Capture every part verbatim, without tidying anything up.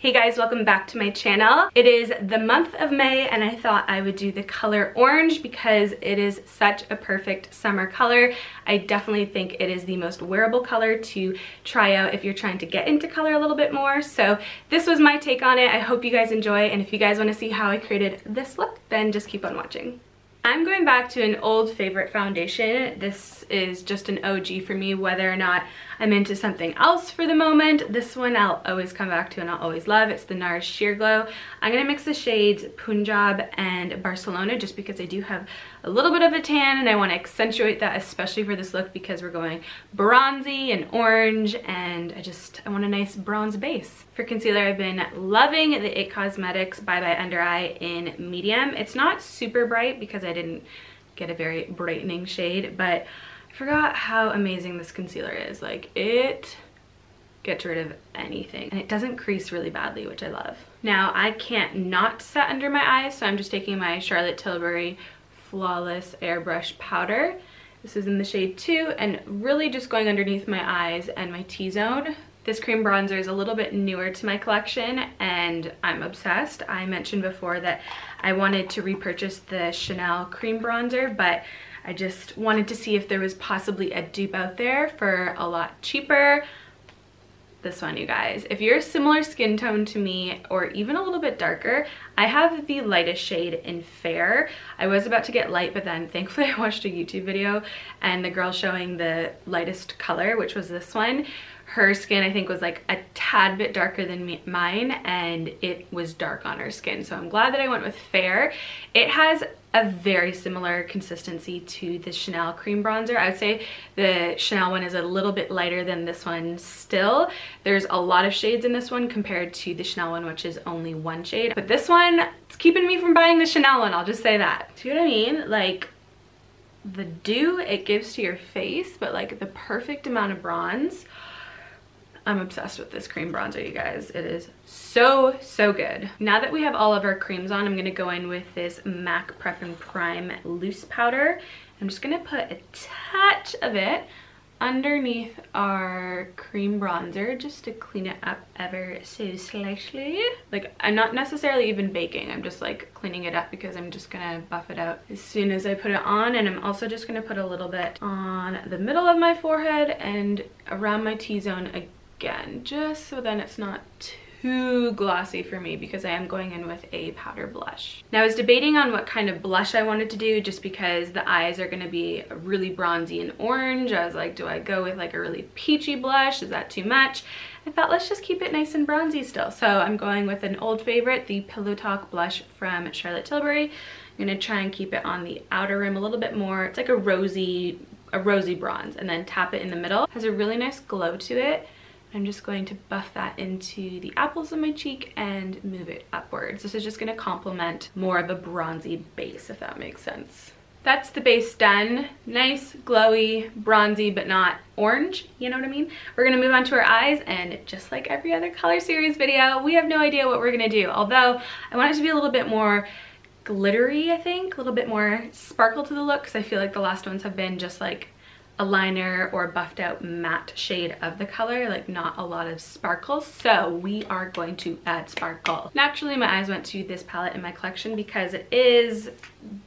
Hey guys, welcome back to my channel. It is the month of May and I thought I would do the color orange because it is such a perfect summer color. I definitely think it is the most wearable color to try out if you're trying to get into color a little bit more. So this was my take on it. I hope you guys enjoy, and if you guys want to see how I created this look, then just keep on watching. I'm going back to an old favorite foundation. This is just an O G for me, whether or not I'm into something else for the moment. This one I'll always come back to and I'll always love. It's the NARS Sheer Glow. I'm going to mix the shades Punjab and Barcelona just because I do have a little bit of a tan and I want to accentuate that, especially for this look because we're going bronzy and orange, and I just, I want a nice bronze base. For concealer, I've been loving the It Cosmetics Bye Bye Under Eye in medium. It's not super bright because I didn't get a very brightening shade, but I forgot how amazing this concealer is. Like, it gets rid of anything and it doesn't crease really badly, which I love. Now I can't not set under my eyes, so I'm just taking my Charlotte Tilbury Flawless Airbrush Powder. This is in the shade two and really just going underneath my eyes and my T-zone. This cream bronzer is a little bit newer to my collection and I'm obsessed. I mentioned before that I wanted to repurchase the Chanel cream bronzer, but I just wanted to see if there was possibly a dupe out there for a lot cheaper. This one, you guys. If you're a similar skin tone to me or even a little bit darker, I have the lightest shade in Fair. I was about to get light, but then thankfully I watched a YouTube video and the girl showing the lightest color, which was this one. Her skin, I think, was like a tad bit darker than me, mine, and it was dark on her skin. So I'm glad that I went with Fair. It has a very similar consistency to the Chanel cream bronzer. I would say the Chanel one is a little bit lighter than this one still. There's a lot of shades in this one compared to the Chanel one, which is only one shade. But this one, it's keeping me from buying the Chanel one, I'll just say that. See what I mean? Like, the dew it gives to your face, but like the perfect amount of bronze. I'm obsessed with this cream bronzer, you guys. It is so, so good. Now that we have all of our creams on, I'm gonna go in with this MAC Prep and Prime Loose Powder. I'm just gonna put a touch of it underneath our cream bronzer just to clean it up ever so slightly. Like, I'm not necessarily even baking, I'm just like cleaning it up because I'm just gonna buff it out as soon as I put it on. And I'm also just gonna put a little bit on the middle of my forehead and around my T-zone again. Again, just so then it's not too glossy for me because I am going in with a powder blush. Now I was debating on what kind of blush I wanted to do just because the eyes are going to be really bronzy and orange. I was like, do I go with like a really peachy blush? Is that too much? I thought let's just keep it nice and bronzy still. So I'm going with an old favorite, the Pillow Talk blush from Charlotte Tilbury. I'm going to try and keep it on the outer rim a little bit more. It's like a rosy, a rosy bronze, and then tap it in the middle. It has a really nice glow to it. I'm just going to buff that into the apples of my cheek and move it upwards. This is just going to complement more of a bronzy base, if that makes sense. That's the base done. Nice, glowy, bronzy, but not orange, you know what I mean? We're going to move on to our eyes, and just like every other color series video, we have no idea what we're going to do. Although, I want it to be a little bit more glittery, I think, a little bit more sparkle to the look, because I feel like the last ones have been just like a liner or buffed out matte shade of the color, like not a lot of sparkle. So we are going to add sparkle. Naturally, my eyes went to this palette in my collection because it is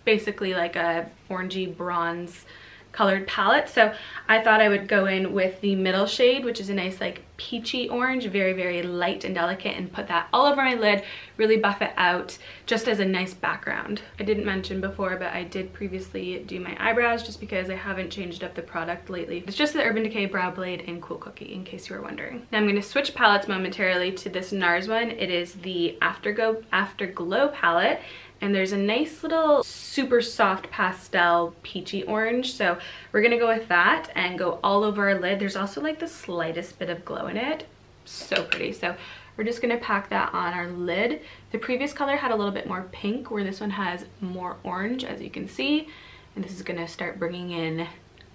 basically like a orangey bronze colored palette. So I thought I would go in with the middle shade, which is a nice like peachy orange, very, very light and delicate, and put that all over my lid, really buff it out just as a nice background. I didn't mention before, but I did previously do my eyebrows just because I haven't changed up the product lately. It's just the Urban Decay Brow Blade in Cool Cookie, in case you were wondering. Now I'm going to switch palettes momentarily to this NARS one. It is the Afterglow, Afterglow palette. And there's a nice little super soft pastel peachy orange. So we're gonna go with that and go all over our lid. There's also like the slightest bit of glow in it. So pretty. So we're just gonna pack that on our lid. The previous color had a little bit more pink, where this one has more orange, as you can see. And this is gonna start bringing in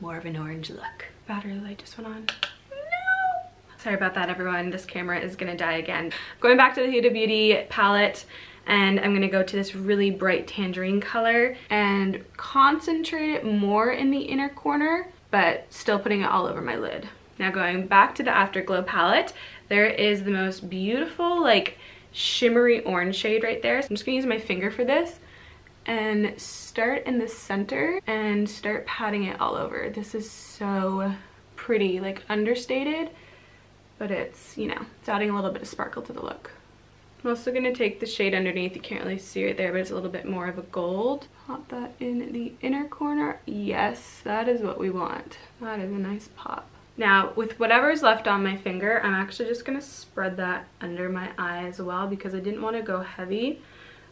more of an orange look. Battery light just went on. No! Sorry about that, everyone. This camera is gonna die again. Going back to the Huda Beauty palette. And I'm gonna go to this really bright tangerine color and concentrate it more in the inner corner, but still putting it all over my lid. Now going back to the Afterglow palette, There is the most beautiful, like, shimmery orange shade right there. So I'm just gonna use my finger for this and start in the center and start patting it all over. This is so pretty, like, understated, but it's, you know, it's adding a little bit of sparkle to the look. I'm also gonna take the shade underneath. You can't really see right there, but it's a little bit more of a gold. Pop that in the inner corner. Yes, that is what we want. That is a nice pop. Now, with whatever's left on my finger, I'm actually just gonna spread that under my eye as well, because I didn't want to go heavy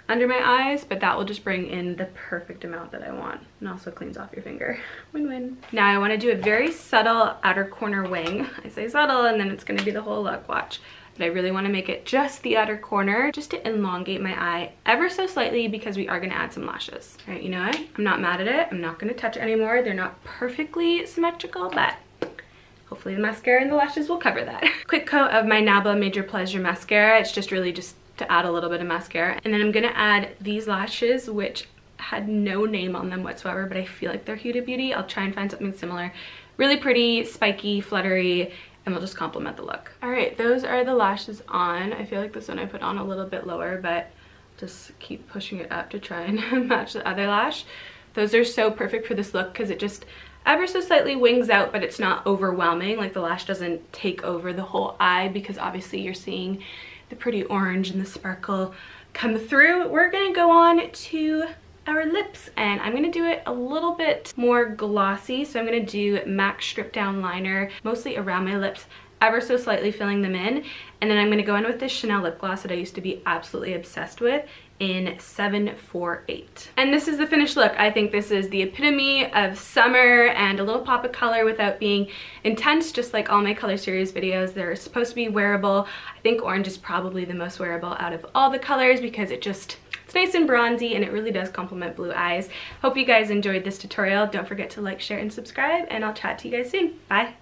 under my eyes, but that will just bring in the perfect amount that I want, and also cleans off your finger. Win-win. Now I want to do a very subtle outer corner wing. I say subtle and then it's going to be the whole look, watch. But I really want to make it just the outer corner, just to elongate my eye ever so slightly, because we are going to add some lashes. All right, you know what? I'm not mad at it. I'm not going to touch anymore. They're not perfectly symmetrical, but hopefully the mascara and the lashes will cover that. Quick coat of my NABLA Major Pleasure Mascara. It's just really just to add a little bit of mascara, and then I'm gonna add these lashes, which had no name on them whatsoever, but I feel like they're Huda Beauty. I'll try and find something similar. Really pretty, spiky, fluttery, and they'll just complement the look. All right, those are the lashes on. I feel like this one I put on a little bit lower, but just keep pushing it up to try and match the other lash. Those are so perfect for this look because it just ever so slightly wings out, but it's not overwhelming. Like, the lash doesn't take over the whole eye, because obviously you're seeing the pretty orange and the sparkle come through. We're gonna go on to our lips, and I'm gonna do it a little bit more glossy. So I'm gonna do MAC Strip Down Liner, mostly around my lips, ever so slightly filling them in. And then I'm gonna go in with this Chanel lip gloss that I used to be absolutely obsessed with in seven four eight. And this is the finished look. I think this is the epitome of summer and a little pop of color without being intense, just like all my color series videos. They're supposed to be wearable. I think orange is probably the most wearable out of all the colors, because it just, it's nice and bronzy, and it really does complement blue eyes. Hope you guys enjoyed this tutorial. Don't forget to like, share, and subscribe, and I'll chat to you guys soon. Bye!